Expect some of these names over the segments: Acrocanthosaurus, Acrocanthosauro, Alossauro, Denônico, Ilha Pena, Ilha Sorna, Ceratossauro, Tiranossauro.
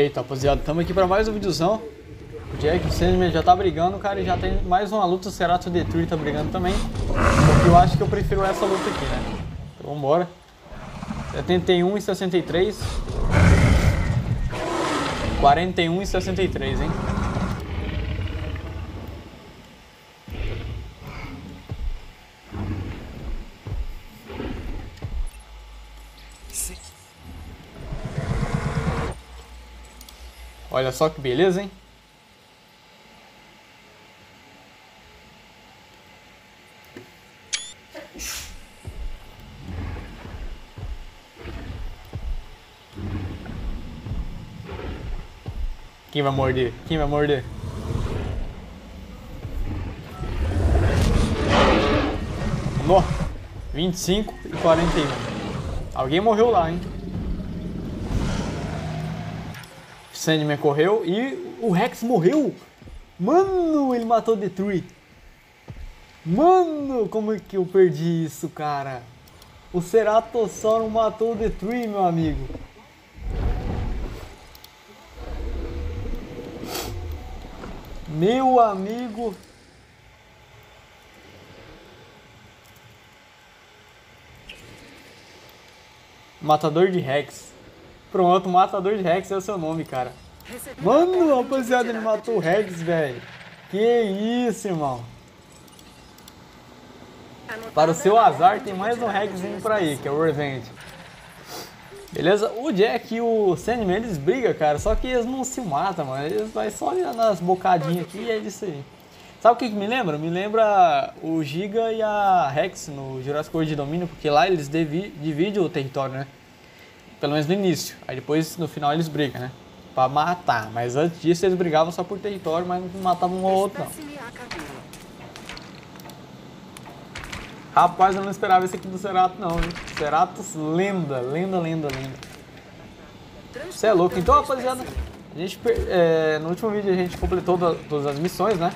Eita, rapaziada, estamos aqui para mais um videozão. O Jack, o Sandman já tá brigando, cara, e já tem mais uma luta. O Cerato Detruir tá brigando também. Porque eu acho que eu prefiro essa luta aqui, né? Então vambora. 71 e 63. 41 e 63, hein? Olha só que beleza, hein? Quem vai morder? Quem vai morder? Nó! 25 e 41. Alguém morreu lá, hein? Sandman correu e o Rex morreu. Mano, ele matou o Detruir. Mano, como é que eu perdi isso, cara? O Ceratossauro matou o Detruir, meu amigo. Meu amigo. Matador de Rex. Pronto, Matador de Rex é o seu nome, cara. Mano, rapaziada, ele matou o Rex, velho. Que isso, irmão. Para o seu azar, tem mais um Rexzinho pra aí, que é o Revenge. Beleza? O Jack e o Sandman, eles brigam, cara. Só que eles não se matam, mano. Eles vão só nas bocadinhas aqui e é isso aí. Sabe o que me lembra? Me lembra o Giga e a Rex no Jurassic World Domínio, porque lá eles dividem o território, né? Pelo menos no início. Aí depois, no final, eles brigam, né? Pra matar. Mas antes disso, eles brigavam só por território, mas não matavam um ao outro, não. Rapaz, eu não esperava esse aqui do Cerato, não, viu? Ceratos, lenda. Você é louco. Então, rapaziada, a gente, no último vídeo a gente completou todas as missões, né?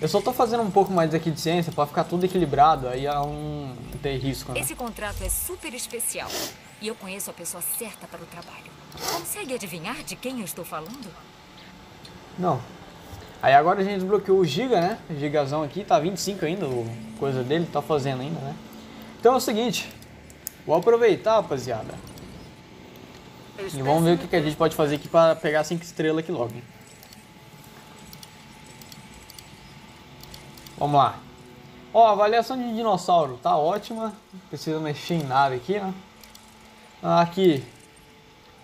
Eu só tô fazendo um pouco mais aqui de ciência pra ficar tudo equilibrado, aí é não tem risco, né? Esse contrato é super especial. E eu conheço a pessoa certa para o trabalho. Consegue adivinhar de quem eu estou falando? Não. Aí agora a gente desbloqueou o Giga, né? O Gigazão aqui, tá 25 ainda, coisa dele, tá fazendo ainda, né? Então é o seguinte, vou aproveitar, rapaziada. E vamos ver o que a gente pode fazer aqui para pegar 5 estrelas aqui logo. Vamos lá. Ó, avaliação de dinossauro, tá ótima. Não precisa mexer em nada aqui, né? Aqui,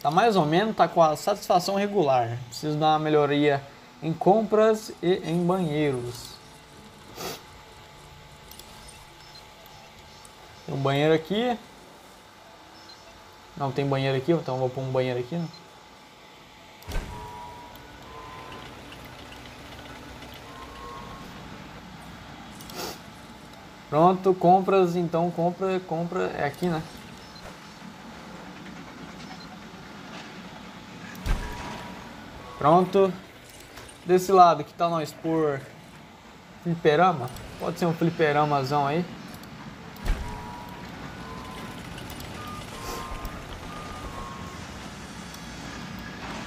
tá mais ou menos, tá com a satisfação regular. Preciso dar uma melhoria em compras e em banheiros. Tem um banheiro aqui. Não tem banheiro aqui, então vou pôr um banheiro aqui. Né? Pronto, compras, então compra, é aqui, né? Pronto. Desse lado, que tal nós por fliperama? Pode ser um fliperamazão aí.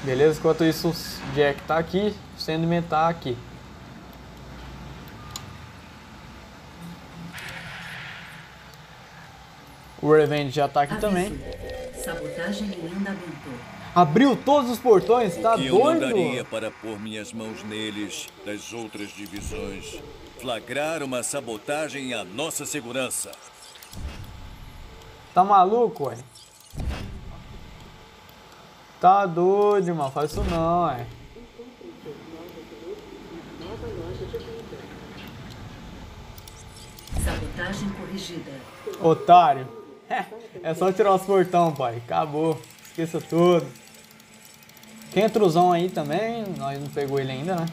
Beleza, enquanto isso o Jack tá aqui, o Sandman tá aqui. O Revenge já tá aqui também. Sabotagem ainda aumentou. Abriu todos os portões, tá doido? Eu daria para pôr minhas mãos neles das outras divisões. Flagrar uma sabotagem à nossa segurança. Tá maluco, ué? Tá doido, irmão. Faz isso não, ué. Sabotagem corrigida. Otário. É só tirar os portões, pai. Acabou. Esqueça tudo. Tem intrusão aí também, nós não pegou ele ainda, né?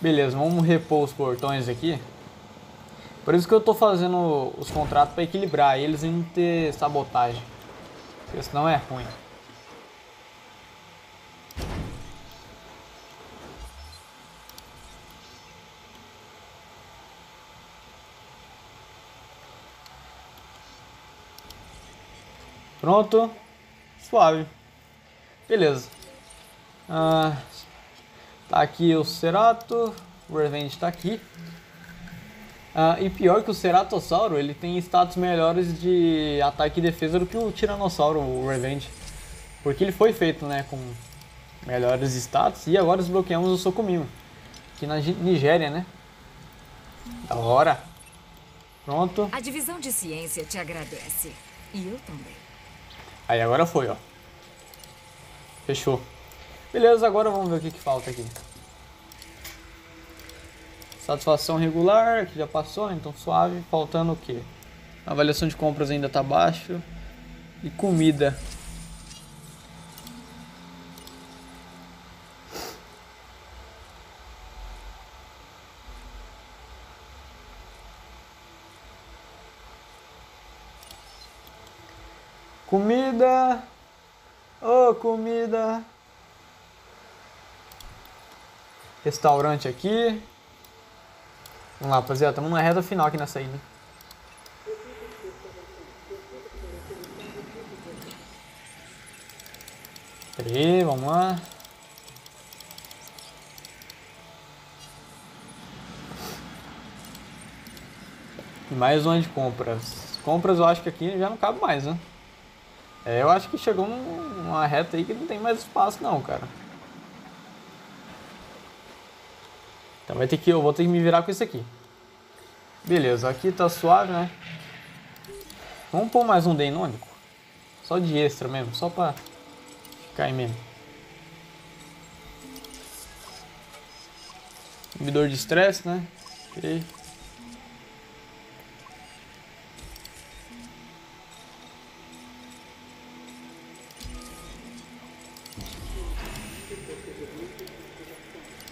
Beleza, vamos repor os portões aqui. Por isso que eu tô fazendo os contratos para equilibrar eles e não ter sabotagem. Porque senão é ruim. Pronto. Suave. Beleza. Tá aqui o Cerato. O Revenge tá aqui. E pior que o Ceratossauro, ele tem status melhores de ataque e defesa do que o Tiranossauro, o Revenge. Porque ele foi feito, né, com melhores status. E agora desbloqueamos o Socominho, aqui na Nigéria, né? Da hora. Pronto. A divisão de ciência te agradece. E eu também. Aí agora foi, ó. Fechou. Beleza, agora vamos ver o que, que falta aqui. Satisfação regular, que já passou, então suave. Faltando o quê? A avaliação de compras ainda tá baixo. E comida. Comida. Ô, comida. Restaurante aqui. Vamos lá, rapaziada, estamos na reta final aqui nessa ilha. Peraí, vamos lá. Mais uma de compras. Compras eu acho que aqui já não cabe mais, né? É, eu acho que chegou numa reta aí que não tem mais espaço não, cara. Então vai ter que, eu vou ter que me virar com isso aqui. Beleza, aqui tá suave, né? Vamos pôr mais um denônico. Só de extra mesmo, só pra ficar aí mesmo. Inibidor de estresse, né? Ok.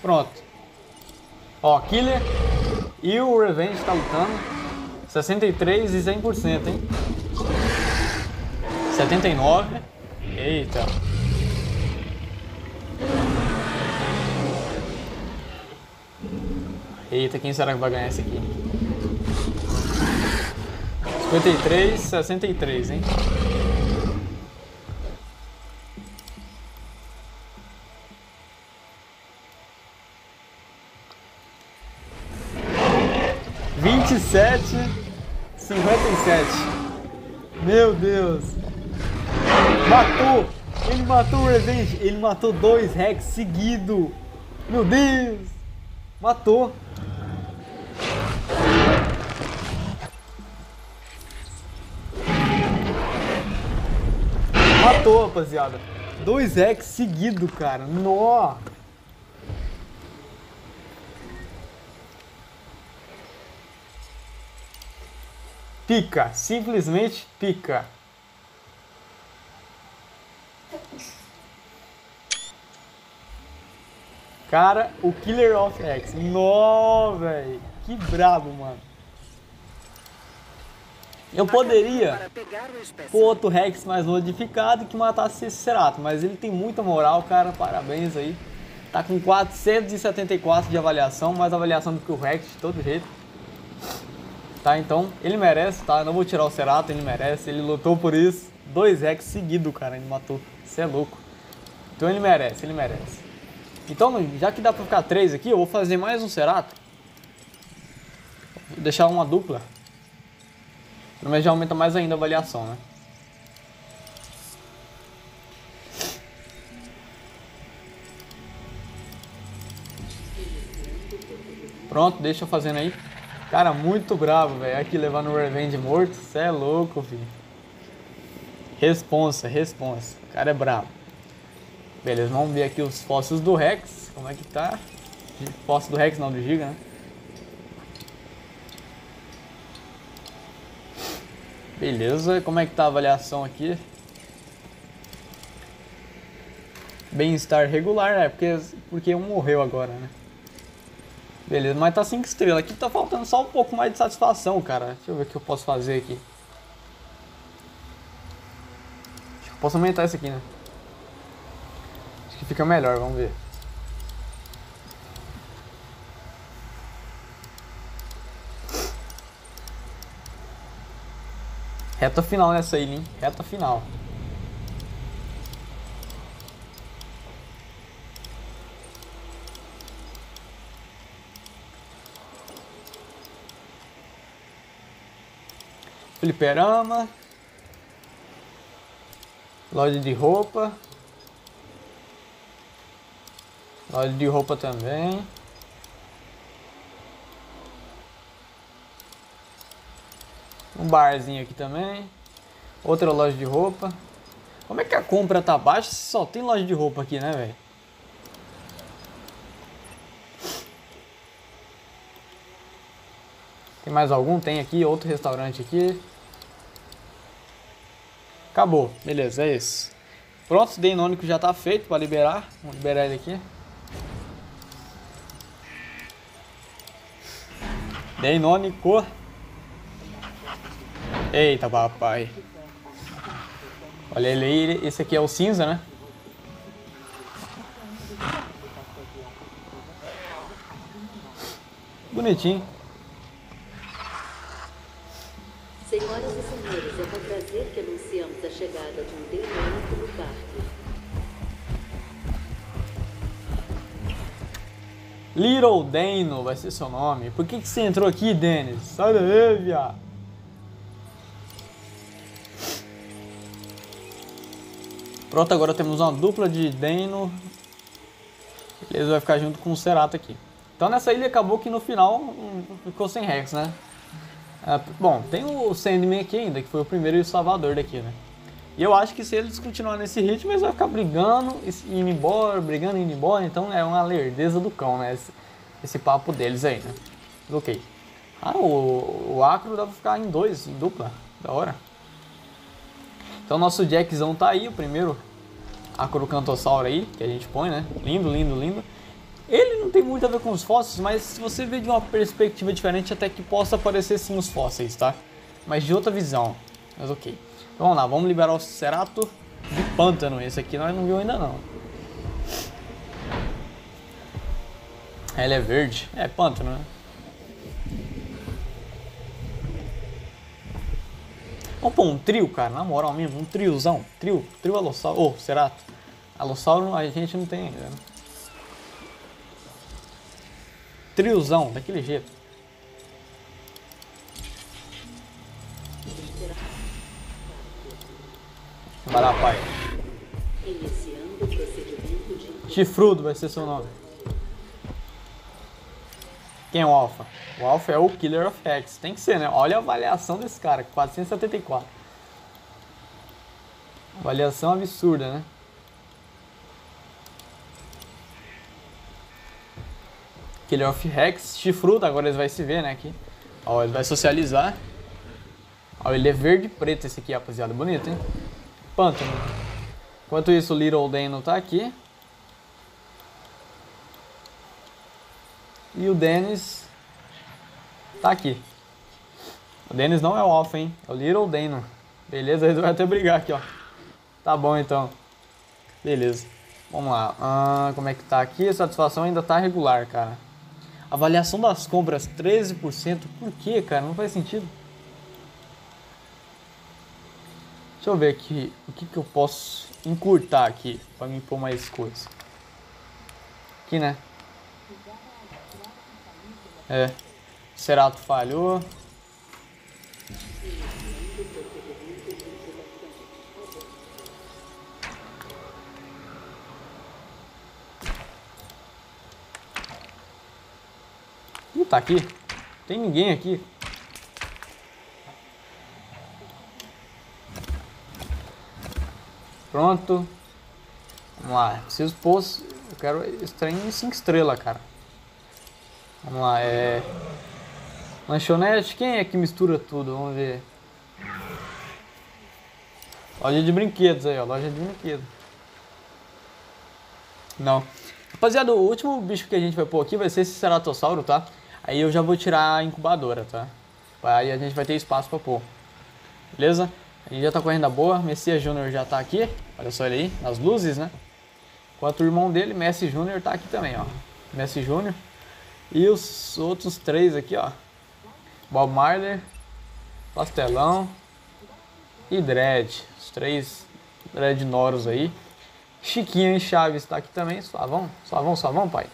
Pronto. Ó, Killer e o Revenge tá lutando. 63 e 100%, hein? 79. Eita. Eita, quem será que vai ganhar esse aqui? 53, 63, hein? Meu Deus. Matou. Ele matou o Revenge. Ele matou 2 Rex seguido. Meu Deus. Matou. Matou, rapaziada. 2 Rex seguido, cara. Nó. Pica, simplesmente pica. Cara, o Killer of X. Nó, velho. Que brabo, mano. Eu poderia pôr outro Rex mais modificado que matasse esse Cerato, mas ele tem muita moral, cara. Parabéns aí. Tá com 474 de avaliação, mais avaliação do que o Rex de todo jeito. Tá, então, ele merece, tá? Eu não vou tirar o Cerato, ele merece, ele lutou por isso. 2 Rex seguido, cara, ele matou. Você é louco. Então ele merece, ele merece. Então, já que dá pra ficar 3 aqui, eu vou fazer mais um Cerato. Vou deixar uma dupla. Pelo menos já aumenta mais ainda a avaliação, né? Pronto, deixa eu fazendo aí. Cara, muito bravo, velho. Aqui levando o Revenge morto. Cê é louco, filho. Responsa, responsa. O cara é bravo. Beleza, vamos ver aqui os fósseis do Rex. Como é que tá? Fóssil do Rex, não, do Giga, né? Beleza, como é que tá a avaliação aqui? Bem-estar regular, né? Porque um morreu agora, né? Beleza, mas tá 5 estrelas. Aqui tá faltando só um pouco mais de satisfação, cara. Deixa eu ver o que eu posso fazer aqui. Acho que eu posso aumentar isso aqui, né? Acho que fica melhor, vamos ver. Reta final nessa ilha, hein? Reta final. Fliperama. Loja de roupa. Loja de roupa também. Um barzinho aqui também. Outra loja de roupa. Como é que a compra tá baixa se só tem loja de roupa aqui, né, velho? Tem mais algum? Tem aqui, outro restaurante aqui. Acabou. Beleza, é isso. Pronto, o Denônico já tá feito para liberar. Vamos liberar ele aqui. Denônico. Eita, papai. Olha ele aí, esse aqui é o cinza, né? Bonitinho. Senhoras e senhores, é com prazer que anunciamos a chegada de um denônico no parque. Little Deno vai ser seu nome. Por que você entrou aqui, Dennis? Sai daí, viado. Pronto, agora temos uma dupla de Deno. Beleza, vai ficar junto com o Cerata aqui. Então nessa ilha acabou que no final ficou sem Rex, né? Ah, bom, tem o Sandman aqui ainda, que foi o primeiro e o salvador daqui, né? E eu acho que se eles continuarem nesse ritmo, eles vão ficar brigando e indo embora, brigando e indo embora. Então é uma lerdeza do cão, né? Esse papo deles aí, né? Ok. Ah, o Acro dá pra ficar em dois, em dupla. Da hora. Então nosso Jackzão tá aí, o primeiro Acrocanthosauro aí, que a gente põe, né? Lindo, lindo, lindo. Ele não tem muito a ver com os fósseis, mas se você vê de uma perspectiva diferente, até que possa aparecer sim os fósseis, tá? Mas de outra visão, mas ok. Então vamos lá, vamos liberar o Cerato de pântano, esse aqui nós não vimos ainda não. Ele é verde, é pântano, né? Vamos pôr um trio, cara, na moral mesmo, um triozão. Trio Alossauro. Ô, Cerato. Alossauro a gente não tem ainda, né? Triozão, daquele jeito. Vai lá, pai. Chifrudo vai ser seu nome. Quem é o Alpha? O Alpha é o Killer of Rex. Tem que ser, né? Olha a avaliação desse cara. 474. Avaliação absurda, né? Killer of Rex. Chifrudo. Agora ele vai se ver, né? Aqui. Ó, ele vai socializar. Ó, ele é verde e preto esse aqui, rapaziada. Bonito, hein? Pântano. Enquanto isso, o Little Deno tá aqui. E o Dennis tá aqui. O Dennis não é o Alpha, hein? É o Little Deno. Beleza, eles vão até brigar aqui, ó. Tá bom, então. Beleza. Vamos lá. Como é que tá aqui? A satisfação ainda tá regular, cara. Avaliação das compras, 13%. Por que, cara? Não faz sentido. Deixa eu ver aqui. O que que eu posso encurtar aqui? Pra mim pôr mais coisas. Aqui, né? É, Cerato falhou. Não tá aqui. Tem ninguém aqui. Pronto. Vamos lá. Preciso pôr. Eu quero extrair 5 estrelas, cara. Vamos lá, é... Lanchonete, quem é que mistura tudo? Vamos ver. Loja de brinquedos aí, ó. Loja de brinquedos. Não. Rapaziada, o último bicho que a gente vai pôr aqui vai ser esse Ceratossauro, tá? Aí eu já vou tirar a incubadora, tá? Aí a gente vai ter espaço pra pôr. Beleza? A gente já tá com a renda boa. Messias Júnior já tá aqui. Olha só ele aí, nas luzes, né? Enquanto o irmão dele, Messi Júnior, tá aqui também, ó. Messi Júnior. E os outros 3 aqui, ó. Bob Marley, Pastelão e Dredd. Os 3 Dredd Noros aí. Chiquinho e Chaves tá aqui também. Suavão, suavão, suavão, pai.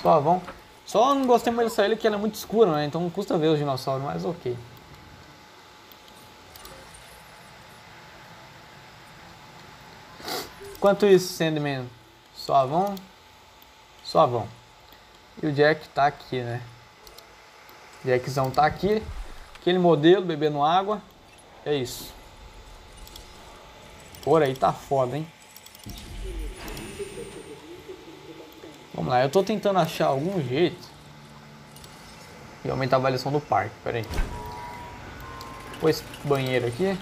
Suavão. Só não gostei muito dessa ilha que ela é muito escura, né? Então não custa ver os dinossauros, mas ok. Enquanto isso, Sandman, suavão, suavão. E o Jack tá aqui, né? Jackzão tá aqui. Aquele modelo, bebendo água. É isso. Por aí tá foda, hein? Vamos lá, eu tô tentando achar algum jeito e aumentar a avaliação do parque, peraí. Pôr esse banheiro aqui.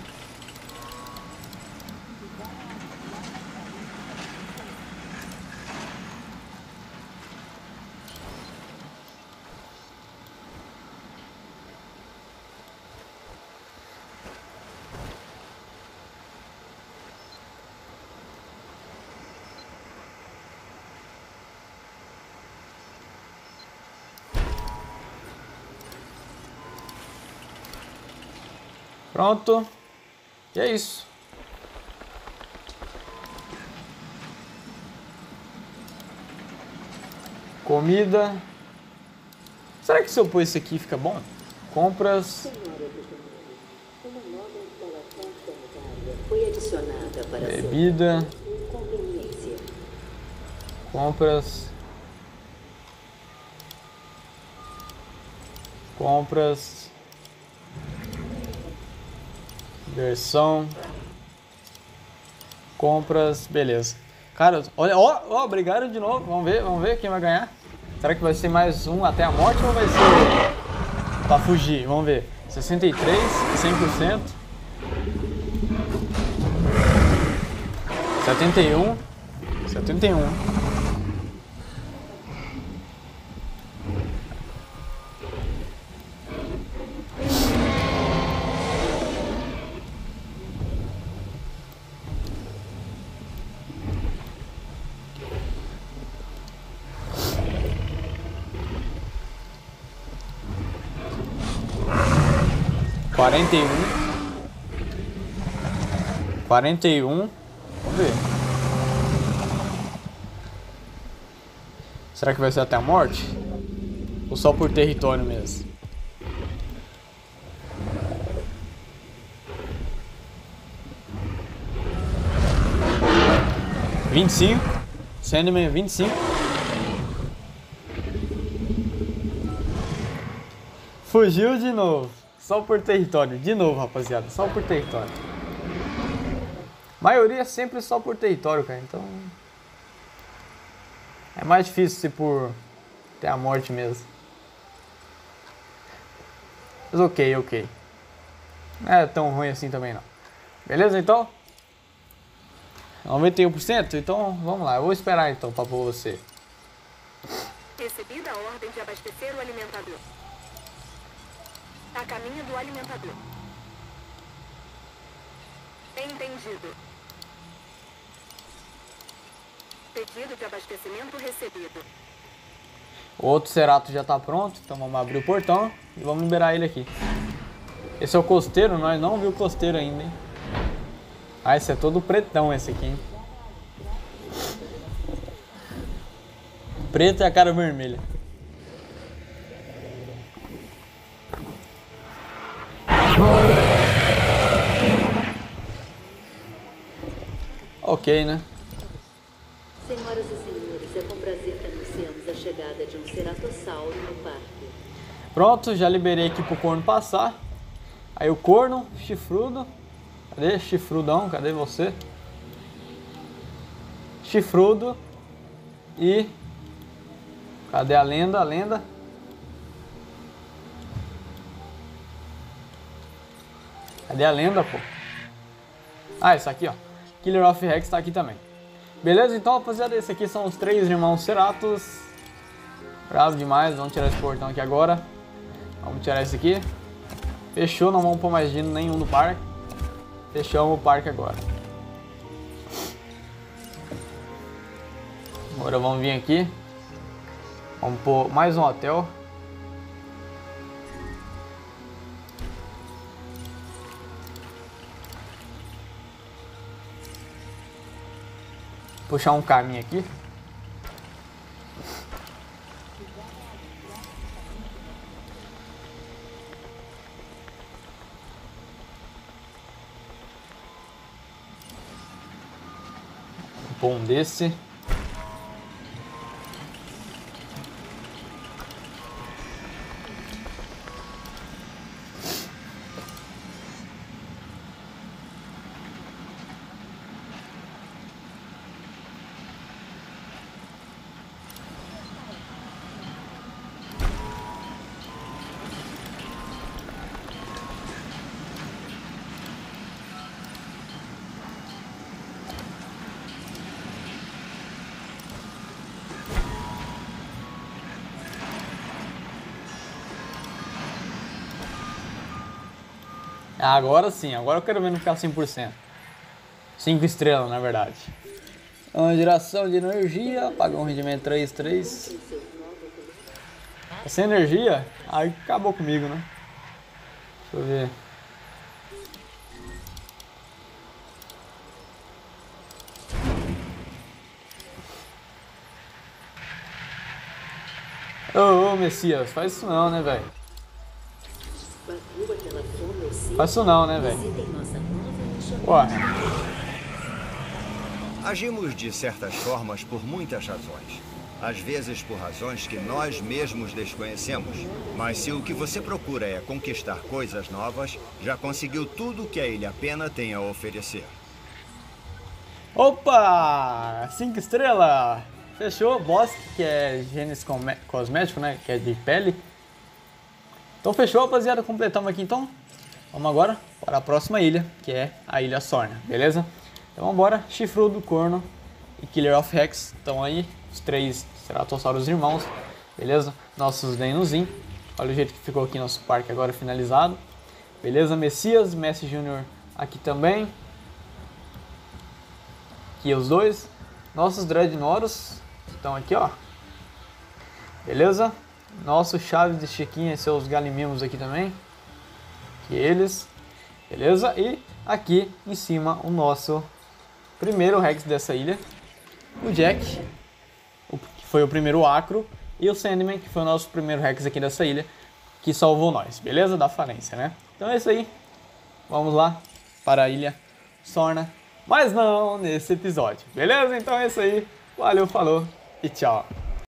Pronto. E é isso. Comida. Será que se eu pôr isso aqui fica bom? Compras. Bebida. Compras. Compras. Versão, compras, beleza. Cara, olha, ó, brigaram de novo. Vamos ver quem vai ganhar. Será que vai ser mais um até a morte ou vai ser pra fugir? Vamos ver. 63, 100%. 71, 71. Quarenta e um. Vamos ver. Será que vai ser até a morte? Ou só por território mesmo? Sandman, 25. Fugiu de novo. Só por território, de novo, rapaziada, só por território. A maioria é sempre só por território, cara, então... É mais difícil ser por... até a morte mesmo. Mas ok. Não é tão ruim assim também, não. Beleza, então? 91%? Então, vamos lá. Eu vou esperar, então, pra pôr você. Recebida a ordem de abastecer o alimentador. A caminho do alimentador. Entendido. Pedido de abastecimento recebido. O outro Cerato já tá pronto, então vamos abrir o portão e vamos liberar ele aqui. Esse é o costeiro, nós não vimos o costeiro ainda, hein? Ah, esse é todo pretão esse aqui, hein? Preto é a cara vermelha. Ok, né? Senhoras e senhores, é com prazer que anunciamos a chegada de um ceratossauro no parque. Pronto, já liberei aqui pro corno passar. Aí o corno, chifrudo. Cadê? Chifrudão, cadê você? Chifrudo. E... cadê a lenda? A lenda. Cadê a lenda, pô? Ah, essa aqui, ó. Killer of Rex tá aqui também. Beleza? Então, rapaziada, esses aqui são os três irmãos Ceratos. Bravo demais. Vamos tirar esse portão aqui agora. Vamos tirar esse aqui. Fechou. Não vamos pôr mais dino nenhum no parque. Fechamos o parque agora. Agora vamos vir aqui. Vamos pôr mais um hotel. Puxar um caminho aqui. bom desse. Agora sim, agora eu quero ver não ficar 100%. 5 estrelas, na verdade. Uma geração de energia, apagou um rendimento 3-3. Sem energia, aí acabou comigo, né? Deixa eu ver. Ô, Messias, faz isso não, né, velho? Faço não, né, velho? Ué. Agimos de certas formas por muitas razões. Às vezes por razões que nós mesmos desconhecemos. Mas se o que você procura é conquistar coisas novas, já conseguiu tudo o que a Ilha Pena tem a oferecer. Opa! 5 estrelas! Fechou. Bosque, que é genes cosmético, né? Que é de pele. Então fechou, rapaziada. Completamos aqui, então. Vamos agora para a próxima ilha, que é a Ilha Sorna, beleza? Então vamos embora, Chifrudo, Corno e Killer of Rex, estão aí, os 3 Ceratossauros irmãos, beleza? Nossos dinozinhos, olha o jeito que ficou aqui nosso parque agora finalizado, beleza? Messias, Messi Júnior aqui também, aqui os dois, nossos Dreadnoughts estão aqui, ó, beleza? Nosso Chaves de Chiquinha e seus galimimos aqui também. Eles, beleza? E aqui em cima o nosso primeiro Rex dessa ilha, o Jack, que foi o primeiro Acro, e o Sandman, que foi o nosso primeiro Rex aqui dessa ilha, que salvou nós, beleza? Da falência, né? Então é isso aí, vamos lá para a Ilha Sorna, mas não nesse episódio, beleza? Então é isso aí, valeu, falou e tchau!